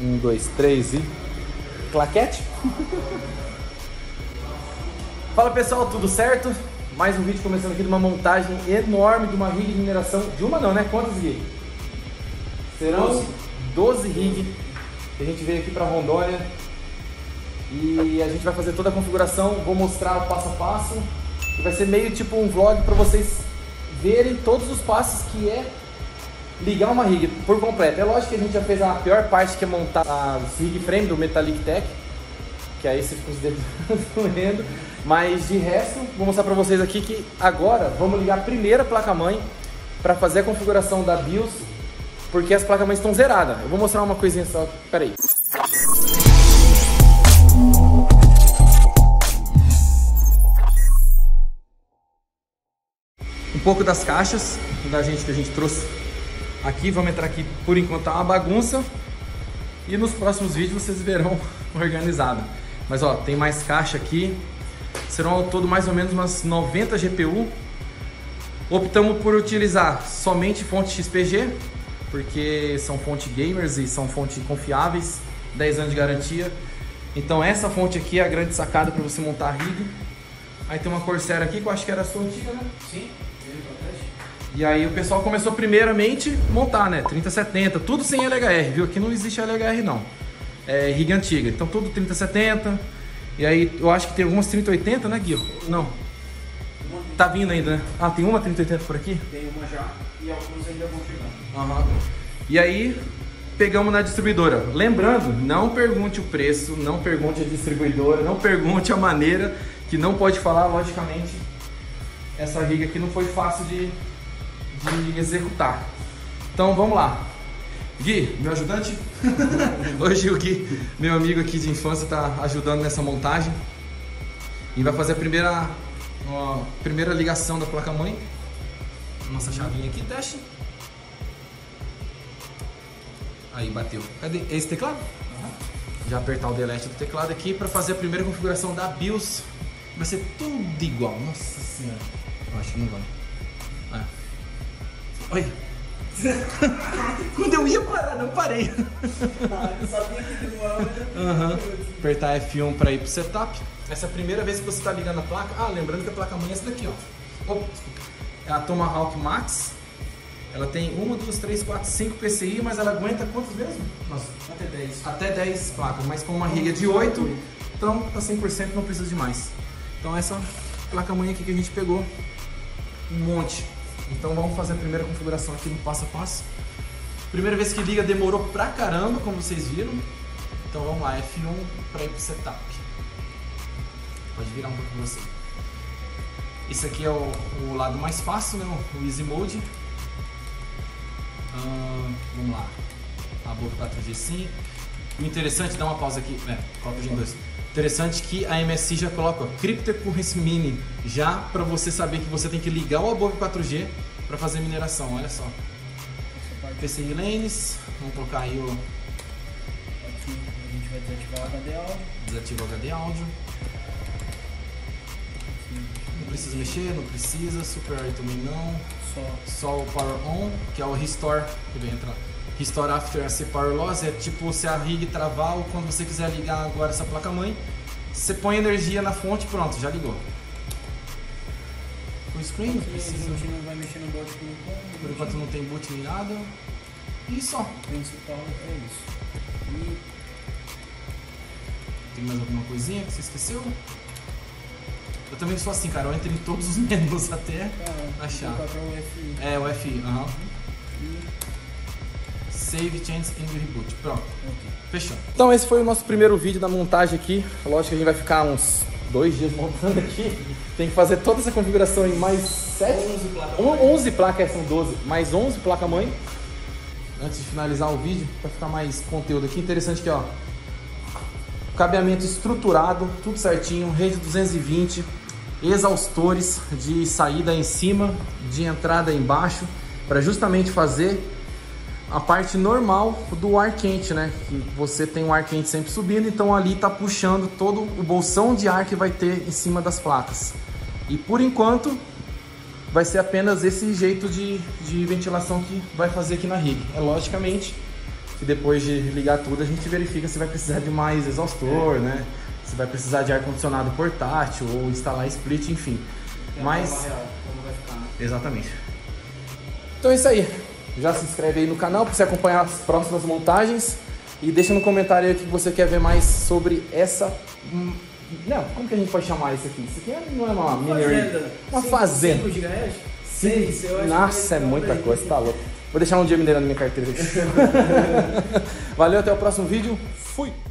Um, dois, três e... claquete! Fala pessoal, tudo certo? Mais um vídeo começando aqui de uma montagem enorme de uma rig de mineração. De uma não, né? Quantas rigs? Serão 12 rigs que a gente veio aqui para Rondônia. E a gente vai fazer toda a configuração, vou mostrar o passo a passo. E vai ser meio tipo um vlog para vocês verem todos os passos que é ligar uma rig por completo. É lógico que a gente já fez a pior parte, que é montar a rig frame do Metallic Tech, que aí você fica os dedos doendo. Mas de resto, vou mostrar para vocês aqui que agora vamos ligar a primeira placa-mãe para fazer a configuração da BIOS, porque as placas-mães estão zeradas. Eu vou mostrar uma coisinha só, peraí. Um pouco das caixas da gente que a gente trouxe aqui, vamos entrar aqui, por enquanto tá uma bagunça e nos próximos vídeos vocês verão organizado. Mas ó, tem mais caixa aqui, serão ao todo mais ou menos umas 90 GPU. Optamos por utilizar somente fonte XPG, porque são fonte gamers e são fontes confiáveis, 10 anos de garantia. Então essa fonte aqui é a grande sacada para você montar a rig. Aí tem uma Corsair aqui que eu acho que era a sua antiga, né? Sim. E aí o pessoal começou primeiramente a montar, né? 3070, tudo sem LHR, viu? Aqui não existe LHR não, é rig antiga, então tudo 3070. E aí eu acho que tem algumas 3080, né, Gui? Não, tá vindo ainda, né? Ah, tem uma 3080 por aqui? Tem uma já, e alguns ainda vão chegar. Uhum. E aí pegamos na distribuidora, lembrando, não pergunte o preço, não pergunte a distribuidora, não pergunte a maneira, que não pode falar, logicamente. Essa rig aqui não foi fácil de executar. Então vamos lá. Gui, meu ajudante. Hoje o Gui, meu amigo aqui de infância, está ajudando nessa montagem e vai fazer a primeira ligação da placa-mãe. Nossa chavinha aqui, teste. Aí bateu. Cadê esse teclado? Uhum. Já apertar o delete do teclado aqui para fazer a primeira configuração da BIOS. Vai ser tudo igual. Nossa senhora. Eu acho que não vai. Ah. Olha! Quando eu ia parar, não parei! Ah, eu sabia que demorava. Apertar F1 para ir pro setup. Essa é a primeira vez que você está ligando a placa. Ah, lembrando que a placa-mãe é essa daqui, ó. Opa, desculpa. É a Tomahawk Max. Ela tem 1, 2, 3, 4, 5 PCI, mas ela aguenta quantos mesmo? Nossa, até 10. Até 10 placas, mas com uma riga de 8, então tá 100%, não precisa de mais. Então essa placa-mãe aqui que a gente pegou, um monte. Então vamos fazer a primeira configuração aqui no passo a passo. Primeira vez que liga demorou pra caramba, como vocês viram. Então vamos lá, F1 para ir pro setup. Pode virar um pouco pra você. Esse aqui é o lado mais fácil, né? O Easy Mode. Vamos lá. Abor 4G5. O interessante, dá uma pausa aqui, né? Coloca o G2. Interessante que a MSI já coloca Cryptocurrency Mini, já para você saber que você tem que ligar o abort 4G para fazer mineração, olha só. PCI Lanes, vamos colocar aí o... Aqui a gente vai desativar o HD Audio. Desativa o HD Audio. Não precisa mexer, não precisa, Super Air também não. Só o Power On, que é o Restore, que vem entrar. Restore After AC Power Loss é tipo se a rig travar ou quando você quiser ligar agora essa placa-mãe, você põe energia na fonte, pronto, já ligou. Full screen, não precisa. A gente não vai mexer no boot com... Por enquanto não tem boot nem nada. E só. O principal é isso. E... tem mais alguma coisinha que você esqueceu? Eu também sou assim, cara, eu entro em todos os menus até achar. É, o FI, aham. Save, Change and Reboot. Pronto. Okay. Fechou. Então esse foi o nosso primeiro vídeo da montagem aqui. Lógico que a gente vai ficar uns 2 dias montando aqui. Tem que fazer toda essa configuração em mais 7... 11 placas. 11 placas, são 12. Mais 11 placas-mãe. Antes de finalizar o vídeo, para ficar mais conteúdo aqui. Interessante aqui, ó. Cabeamento estruturado, tudo certinho. Rede 220. Exaustores de saída em cima, de entrada embaixo. Para justamente fazer... a parte normal do ar quente, né? Que você tem o ar quente sempre subindo, então ali tá puxando todo o bolsão de ar que vai ter em cima das placas. E por enquanto vai ser apenas esse jeito de ventilação que vai fazer aqui na rig. É logicamente que depois de ligar tudo a gente verifica se vai precisar de mais exaustor, né? Se vai precisar de ar-condicionado portátil ou instalar split, enfim. Mas... como vai ficar, né? Exatamente. Então é isso aí. Já se inscreve aí no canal para você acompanhar as próximas montagens. E deixa no comentário aí o que você quer ver mais sobre essa... Não, como que a gente pode chamar isso aqui? Isso aqui não é uma mineria. Uma fazenda. 5 GHs? 6, eu acho. Nossa, é muita coisa, tá louco. Vou deixar um dia minerando minha carteira. Valeu, até o próximo vídeo. Fui!